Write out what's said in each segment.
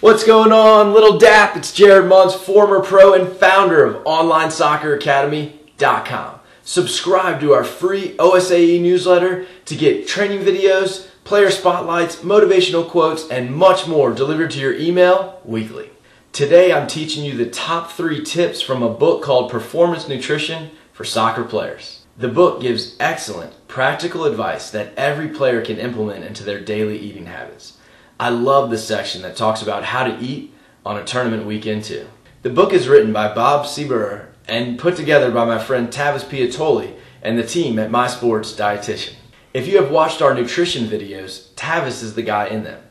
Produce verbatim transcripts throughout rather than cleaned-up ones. What's going on, little dap? It's Jared Montz, former pro and founder of Online Soccer Academy dot com. Subscribe to our free O S A E newsletter to get training videos, player spotlights, motivational quotes, and much more delivered to your email weekly. Today I'm teaching you the top three tips from a book called Performance Nutrition for Soccer Players. The book gives excellent, practical advice that every player can implement into their daily eating habits. I love the section that talks about how to eat on a tournament weekend too. The book is written by Bob Sieberer and put together by my friend Tavis Piatoli and the team at My Sports Dietitian. If you have watched our nutrition videos, Tavis is the guy in them.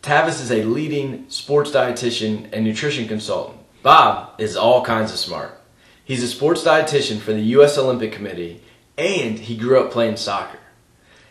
Tavis is a leading sports dietitian and nutrition consultant. Bob is all kinds of smart. He's a sports dietitian for the U S Olympic Committee, and he grew up playing soccer.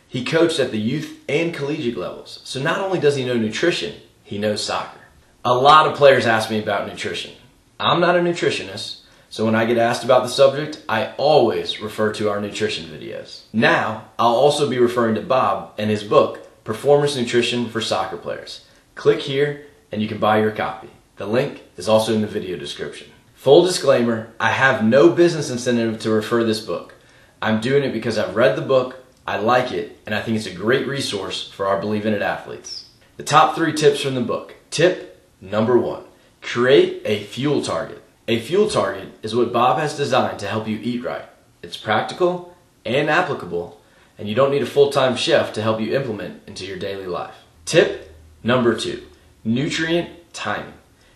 He coached at the youth and collegiate levels, so not only does he know nutrition, he knows soccer. A lot of players ask me about nutrition. I'm not a nutritionist, so when I get asked about the subject, I always refer to our nutrition videos. Now, I'll also be referring to Bob and his book, Performance Nutrition for Soccer Players. Click here and you can buy your copy. The link is also in the video description. Full disclaimer, I have no business incentive to refer this book. I'm doing it because I've read the book, I like it, and I think it's a great resource for our Believe in It athletes. The top three tips from the book. Tip number one, create a fuel target. A fuel target is what Bob has designed to help you eat right. It's practical and applicable, and you don't need a full-time chef to help you implement into your daily life. Tip number two, nutrient timing.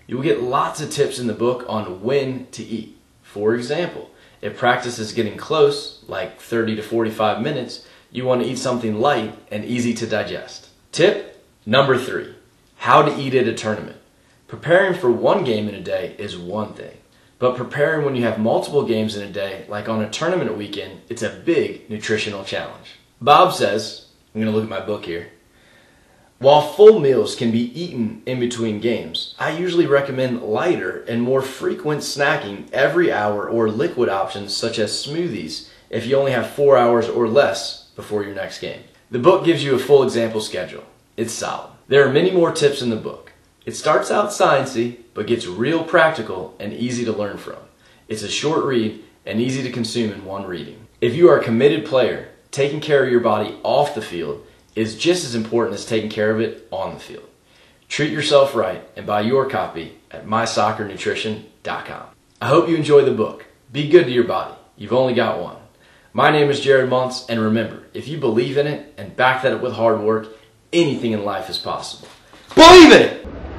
You will get lots of tips in the book on when to eat. For example, if practice is getting close, like thirty to forty-five minutes, you want to eat something light and easy to digest. Tip number three, how to eat at a tournament. Preparing for one game in a day is one thing, but preparing when you have multiple games in a day, like on a tournament weekend, it's a big nutritional challenge. Bob says, I'm going to look at my book here, while full meals can be eaten in between games, I usually recommend lighter and more frequent snacking every hour or liquid options such as smoothies if you only have four hours or less before your next game. The book gives you a full example schedule. It's solid. There are many more tips in the book. It starts out sciencey, but gets real practical and easy to learn from. It's a short read and easy to consume in one reading. If you are a committed player, taking care of your body off the field is just as important as taking care of it on the field. Treat yourself right and buy your copy at my soccer nutrition dot com. I hope you enjoy the book. Be good to your body. You've only got one. My name is Jared Montz, and remember, if you believe in it and back that up with hard work, anything in life is possible. Believe in it!